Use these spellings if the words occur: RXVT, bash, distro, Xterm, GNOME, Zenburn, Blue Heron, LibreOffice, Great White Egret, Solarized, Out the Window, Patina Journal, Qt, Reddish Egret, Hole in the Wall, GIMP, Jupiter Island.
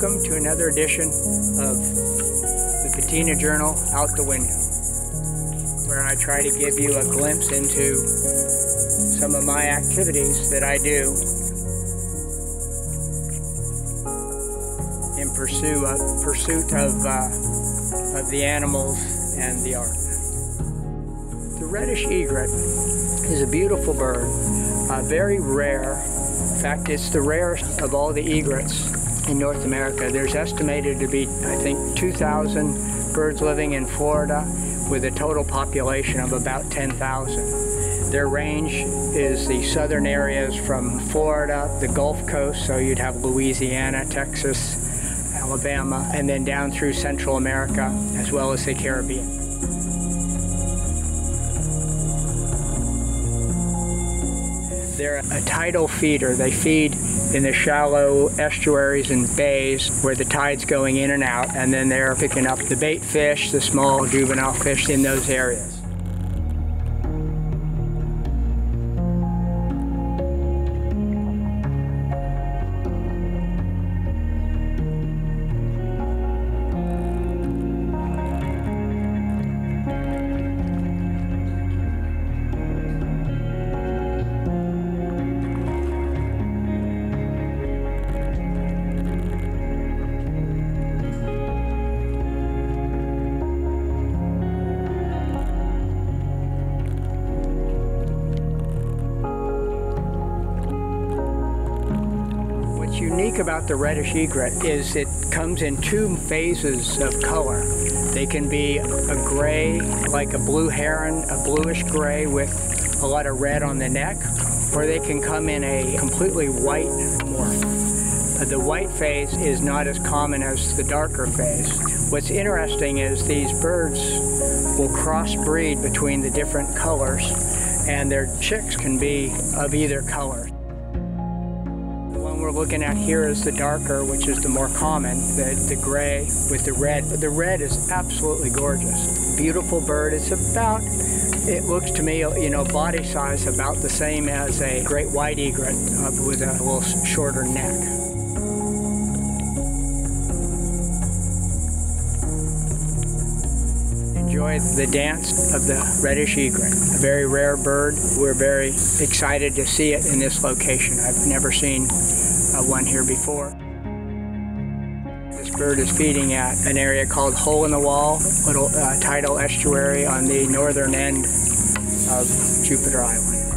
welcome to another edition of the Patina Journal, Out the Window, where I try to give you a glimpse into some of my activities that I do in pursuit of the animals and the art. The Reddish Egret is a beautiful bird, very rare. In fact, it's the rarest of all the egrets in North America. There's estimated to be, I think, 2,000 birds living in Florida with a total population of about 10,000. Their range is the southern areas from Florida, the Gulf Coast, so you'd have Louisiana, Texas, Alabama, and then down through Central America, as well as the Caribbean. They're a tidal feeder. They feed in the shallow estuaries and bays where the tide's going in and out, and then they're picking up the bait fish, the small juvenile fish in those areas. Unique about the Reddish Egret is it comes in two phases of color. They can be a gray, like a blue heron, a bluish gray with a lot of red on the neck, or they can come in a completely white morph. The white phase is not as common as the darker phase. What's interesting is these birds will crossbreed between the different colors, and their chicks can be of either color. We're looking at here is the darker, which is the more common, the gray with the red. But the red is absolutely gorgeous. Beautiful bird. It's about, it looks to me, you know, body size about the same as a great white egret with a little shorter neck. Enjoy the dance of the Reddish Egret, a very rare bird. We're very excited to see it in this location. I've never seen one here before. This bird is feeding at an area called Hole in the Wall, little tidal estuary on the northern end of Jupiter Island.